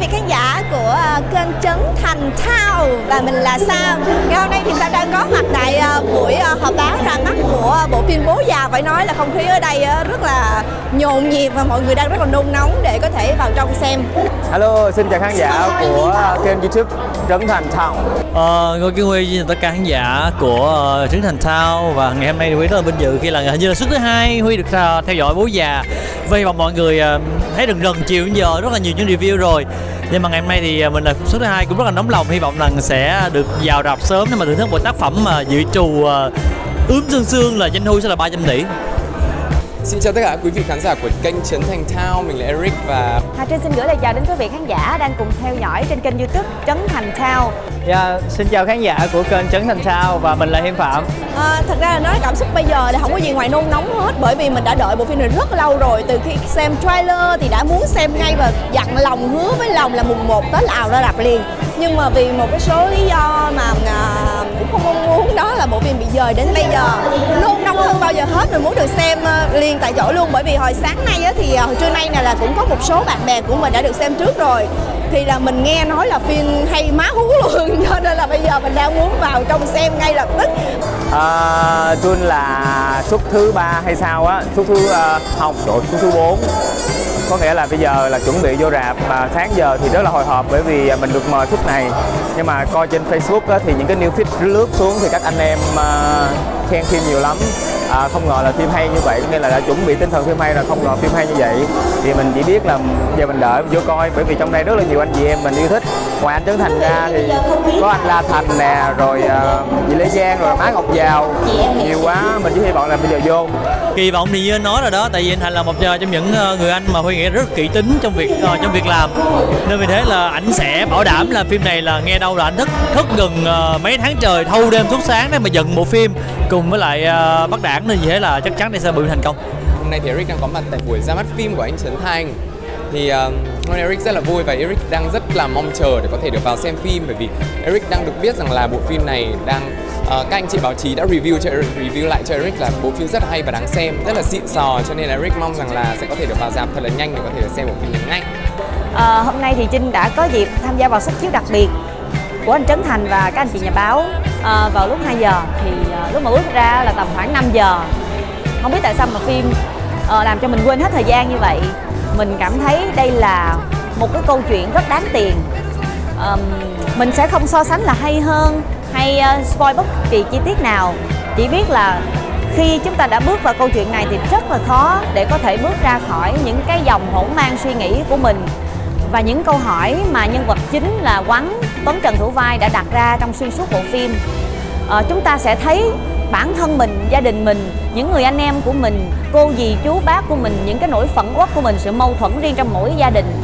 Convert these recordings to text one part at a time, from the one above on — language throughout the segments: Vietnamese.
vị khán giả của kênh Trấn Thành Thao và mình là Sam. Ngày hôm nay thì Sam đang có mặt tại buổi họp báo ra mắt của bộ phim Bố Già. Phải nói là không khí ở đây rất là nhộn nhịp và mọi người đang rất là nôn nóng để có thể vào trong xem. Hello, xin chào khán giả của kênh YouTube Trấn Thành Thao. Ngô Kiến Huy xin chào tất cả khán giả của Trấn Thành Thao. Và ngày hôm nay thì Huy rất là vinh dự khi là hình như là suất thứ hai Huy được theo dõi Bố Già. Vì mà mọi người thấy rần chiều đến giờ rất là nhiều những review rồi, nhưng mà ngày hôm nay thì mình là số thứ hai cũng rất là nóng lòng, hy vọng rằng sẽ được vào rạp sớm để mà thưởng thức một tác phẩm mà dự trù sương là doanh thu sẽ là 300 tỷ. Xin chào tất cả quý vị khán giả của kênh Trấn Thành Thao, mình là Eric và Hà Trinh xin gửi lời chào đến quý vị khán giả đang cùng theo dõi trên kênh YouTube Trấn Thành Thao. Xin chào khán giả của kênh Trấn Thành Thao và mình là Hiền Phạm. Thật ra là nói cảm xúc bây giờ là không có gì ngoài nôn nóng hết, bởi vì mình đã đợi bộ phim này rất lâu rồi. Từ khi xem trailer thì đã muốn xem ngay và dặn lòng hứa với lòng là mùng 1 Tết ào ra rạp liền. Nhưng mà vì một cái số lý do mà cũng không mong muốn, đó là bộ phim bị dời đến bây giờ. Nôn nóng hơn bao giờ hết, mình muốn được xem liền tại chỗ luôn. Bởi vì hồi sáng nay á, thì hồi trưa nay này là cũng có một số bạn bè của mình đã được xem trước rồi, thì là mình nghe nói là phim hay má hú luôn, cho nên là bây giờ mình đang muốn vào trong xem ngay lập tức. Tuần là suất thứ 3 hay sao á, suất thứ học đội suất thứ 4. Có nghĩa là bây giờ là chuẩn bị vô rạp mà sáng giờ thì rất là hồi hộp, bởi vì mình được mời suất này. Nhưng mà coi trên Facebook á, thì những cái new feed lướt xuống thì các anh em khen phim nhiều lắm. Không ngờ là phim hay như vậy, nên là đã chuẩn bị tinh thần phim hay rồi, không ngờ phim hay như vậy. Thì mình chỉ biết là giờ mình đợi vô coi, bởi vì trong đây rất là nhiều anh chị em mình yêu thích. Ngoài anh Trấn Thành ra thì có anh La Thành nè, rồi chị Lê Giang, rồi má Ngọc Giàu. Nhiều quá, mình chỉ hy vọng là bây giờ vô. Kỳ vọng thì như anh nói rồi đó, tại vì anh Thành là một trong những người anh mà Huy nghĩ rất kỹ tính trong việc làm. Nên vì thế là ảnh sẽ bảo đảm là phim này là nghe đâu là ảnh thức gần mấy tháng trời, thâu đêm suốt sáng để mà dựng bộ phim cùng với lại Bắc Đảng, nên như thế là chắc chắn đây sẽ bị thành công. Hôm nay thì Eric đang có mặt tại buổi ra mắt phim của anh Trấn Thành. Thì hôm nay Eric rất là vui và Eric đang rất là mong chờ để có thể được vào xem phim, bởi vì Eric đang được biết rằng là bộ phim này đang các anh chị báo chí đã review lại cho Eric là bộ phim rất là hay và đáng xem, rất là xịn sò, cho nên là Eric mong rằng là sẽ có thể được vào rạp thật là nhanh để có thể xem bộ phim này ngay. Hôm nay thì Trinh đã có dịp tham gia vào suất chiếu đặc biệt của anh Trấn Thành và các anh chị nhà báo vào lúc 2 giờ thì lúc mà bước ra là tầm khoảng 5 giờ. Không biết tại sao mà phim làm cho mình quên hết thời gian như vậy. Mình cảm thấy đây là một cái câu chuyện rất đáng tiền. Mình sẽ không so sánh là hay hơn hay spoil bất kỳ chi tiết nào, chỉ biết là khi chúng ta đã bước vào câu chuyện này thì rất là khó để có thể bước ra khỏi những cái dòng hỗn mang suy nghĩ của mình và những câu hỏi mà nhân vật chính là Tuấn Trần thủ vai đã đặt ra trong xuyên suốt bộ phim. Chúng ta sẽ thấy bản thân mình, gia đình mình, những người anh em của mình, cô dì chú bác của mình, những cái nỗi phẫn uất của mình, sự mâu thuẫn riêng trong mỗi gia đình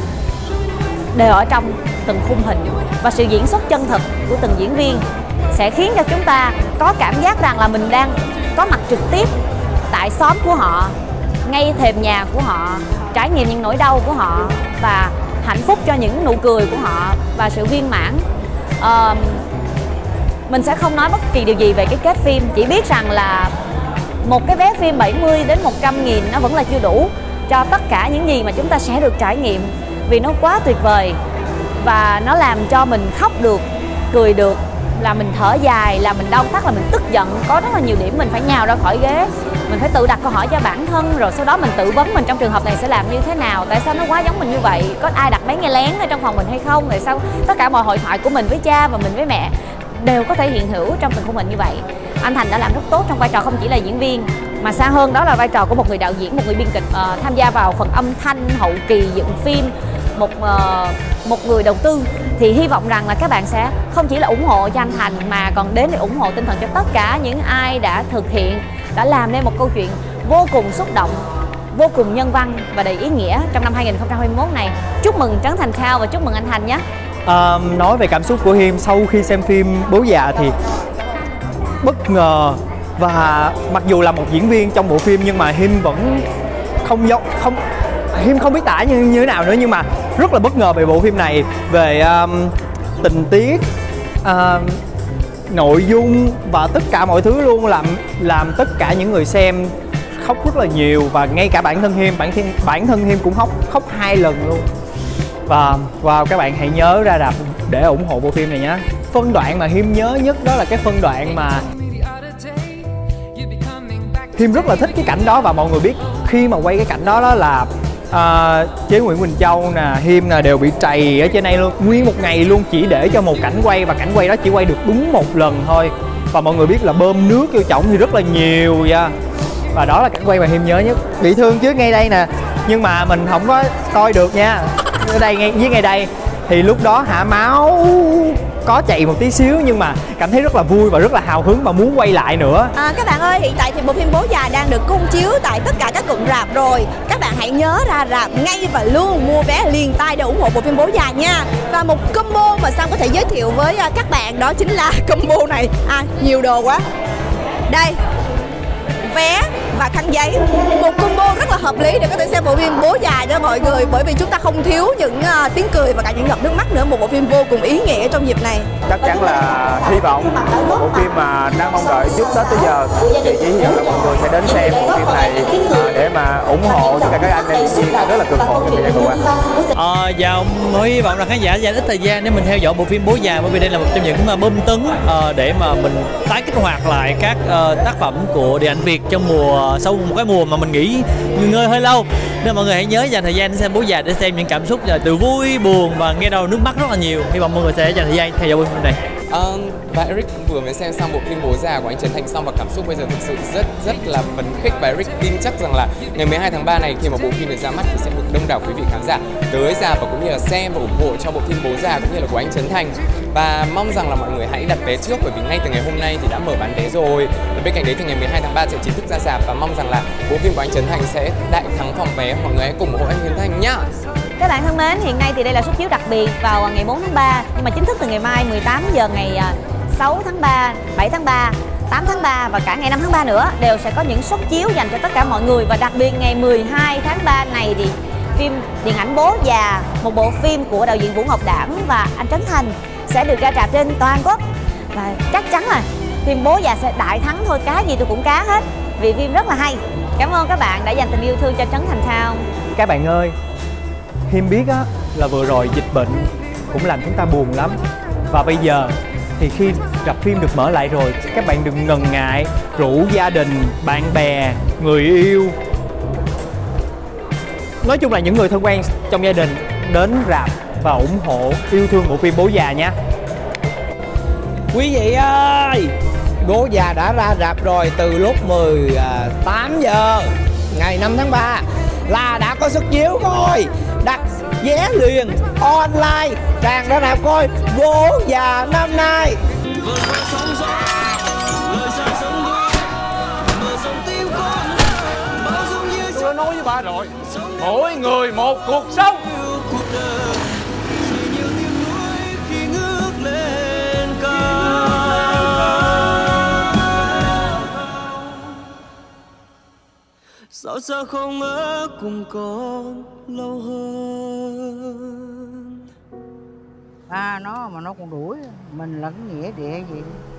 đều ở trong từng khung hình, và sự diễn xuất chân thực của từng diễn viên sẽ khiến cho chúng ta có cảm giác rằng là mình đang có mặt trực tiếp tại xóm của họ, ngay thềm nhà của họ, trải nghiệm những nỗi đau của họ và hạnh phúc cho những nụ cười của họ và sự viên mãn. Mình sẽ không nói bất kỳ điều gì về cái kết phim, chỉ biết rằng là một cái vé phim 70 đến 100 nghìn nó vẫn là chưa đủ cho tất cả những gì mà chúng ta sẽ được trải nghiệm, vì nó quá tuyệt vời và nó làm cho mình khóc được, cười được, là mình thở dài, là mình đau thắt, là mình tức giận. Có rất là nhiều điểm mình phải nhào ra khỏi ghế, mình phải tự đặt câu hỏi cho bản thân, rồi sau đó mình tự vấn mình trong trường hợp này sẽ làm như thế nào, tại sao nó quá giống mình như vậy, có ai đặt máy nghe lén ở trong phòng mình hay không, tại sao tất cả mọi hội thoại của mình với cha và mình với mẹ đều có thể hiện hữu trong từng khung hình như vậy. Anh Thành đã làm rất tốt trong vai trò không chỉ là diễn viên mà xa hơn đó là vai trò của một người đạo diễn, một người biên kịch, tham gia vào phần âm thanh hậu kỳ dựng phim, một người đầu tư. Thì hy vọng rằng là các bạn sẽ không chỉ là ủng hộ cho anh Thành mà còn đến để ủng hộ tinh thần cho tất cả những ai đã thực hiện, đã làm nên một câu chuyện vô cùng xúc động, vô cùng nhân văn và đầy ý nghĩa trong năm 2021 này. Chúc mừng Trấn Thành Thao và chúc mừng anh Thành nhé. Nói về cảm xúc của Hiêm sau khi xem phim Bố Già thì bất ngờ, và mặc dù là một diễn viên trong bộ phim nhưng mà Hiêm vẫn không biết tả như thế nào nữa, nhưng mà rất là bất ngờ về bộ phim này, về tình tiết, nội dung và tất cả mọi thứ luôn, làm tất cả những người xem khóc rất là nhiều, và ngay cả bản thân Hiêm cũng khóc 2 lần luôn. Và wow, các bạn hãy nhớ ra rạp để ủng hộ bộ phim này nhé. Phân đoạn mà Hiêm nhớ nhất đó là cái phân đoạn mà Hiêm rất là thích cái cảnh đó, và mọi người biết khi mà quay cái cảnh đó đó là Chế Nguyễn Quỳnh Châu nè, Hiêm nè đều bị trầy ở trên đây luôn. Nguyên một ngày luôn chỉ để cho một cảnh quay, và cảnh quay đó chỉ quay được đúng một lần thôi. Và mọi người biết là bơm nước vô chổng thì rất là nhiều nha. Và đó là cảnh quay mà Hiêm nhớ nhất. Bị thương chứ ngay đây nè, nhưng mà mình không có coi được nha. Ở đây ngay với ngay đây thì lúc đó hả, máu có chạy một tí xíu, nhưng mà cảm thấy rất là vui và rất là hào hứng và muốn quay lại nữa. Các bạn ơi, hiện tại thì bộ phim Bố Già đang được cung chiếu tại tất cả các cụm rạp rồi. Các bạn hãy nhớ ra rạp ngay và luôn, mua vé liền tay để ủng hộ bộ phim Bố Già nha. Và một combo mà Sam có thể giới thiệu với các bạn đó chính là combo này. Nhiều đồ quá. Đây, vé và khăn giấy, một combo rất là hợp lý để có thể xem bộ phim Bố Già cho mọi người, bởi vì chúng ta không thiếu những tiếng cười và cả những giọt nước mắt nữa. Một bộ phim vô cùng ý nghĩa trong dịp này. Chắc chắn là hy vọng bộ phim mà đang mong đợi trước Tết tới giờ thì chỉ là mọi người sẽ đến xem bộ phim này để mà ủng hộ tất cả các anh em diễn viên rất là cực khổ trong thời gian vừa qua. Và mới hy vọng là khán giả dành ít thời gian để mình theo dõi bộ phim Bố Già, bởi vì đây là một trong những bơm tấn để mà mình tái kích hoạt lại các tác phẩm của điện ảnh Việt trong mùa, sau một cái mùa mà mình nghỉ ngơi hơi lâu. Nên mọi người hãy nhớ dành thời gian để xem Bố Già, để xem những cảm xúc từ vui, buồn và nghe đầu nước mắt rất là nhiều. Hy vọng mọi người sẽ dành thời gian theo dõi bộ phim này. Và Eric vừa mới xem xong bộ phim Bố Già của anh Trấn Thành xong, và cảm xúc bây giờ thực sự rất là phấn khích. Và Eric tin chắc rằng là ngày 12 tháng 3 này, khi mà bộ phim này ra mắt thì sẽ được đông đảo quý vị khán giả tới rạp và cũng như là xem và ủng hộ cho bộ phim Bố Già cũng như là của anh Trấn Thành. Và mong rằng là mọi người hãy đặt vé trước, bởi vì ngay từ ngày hôm nay thì đã mở bán vé rồi. Và bên cạnh đấy thì ngày 12 tháng 3 sẽ chính thức ra rạp, và mong rằng là bộ phim của anh Trấn Thành sẽ đại thắng phòng vé. Mọi người hãy cùng ủng hộ anh Trấn Thành nhá. Các bạn thân mến, hiện nay thì đây là suất chiếu đặc biệt vào ngày 4 tháng 3, nhưng mà chính thức từ ngày mai 18 giờ ngày 6 tháng 3, 7 tháng 3, 8 tháng 3 và cả ngày 5 tháng 3 nữa đều sẽ có những suất chiếu dành cho tất cả mọi người. Và đặc biệt ngày 12 tháng 3 này thì phim điện ảnh Bố Già, một bộ phim của đạo diễn Vũ Ngọc Đãng và anh Trấn Thành sẽ được ra rạp trên toàn quốc. Và chắc chắn là phim Bố Già sẽ đại thắng thôi, cá gì tôi cũng cá hết, vì phim rất là hay. Cảm ơn các bạn đã dành tình yêu thương cho Trấn Thành Thao. Các bạn ơi, Hiêm biết á, là vừa rồi dịch bệnh cũng làm chúng ta buồn lắm. Và bây giờ thì khi rạp phim được mở lại rồi, các bạn đừng ngần ngại rủ gia đình, bạn bè, người yêu, nói chung là những người thân quen trong gia đình đến rạp và ủng hộ yêu thương bộ phim Bố Già nha. Quý vị ơi, Bố Già đã ra rạp rồi từ lúc 18 giờ ngày 5 tháng 3 là đã có suất chiếu rồi. Đặt vé liền online, tràn ra rạp coi Bố Già năm nay. Tôi đã nói với ba rồi, mỗi người một cuộc sống. Dẫu sao không ở cùng con lâu hơn. Nó mà nó còn đuổi mình là cái nghĩa địa gì.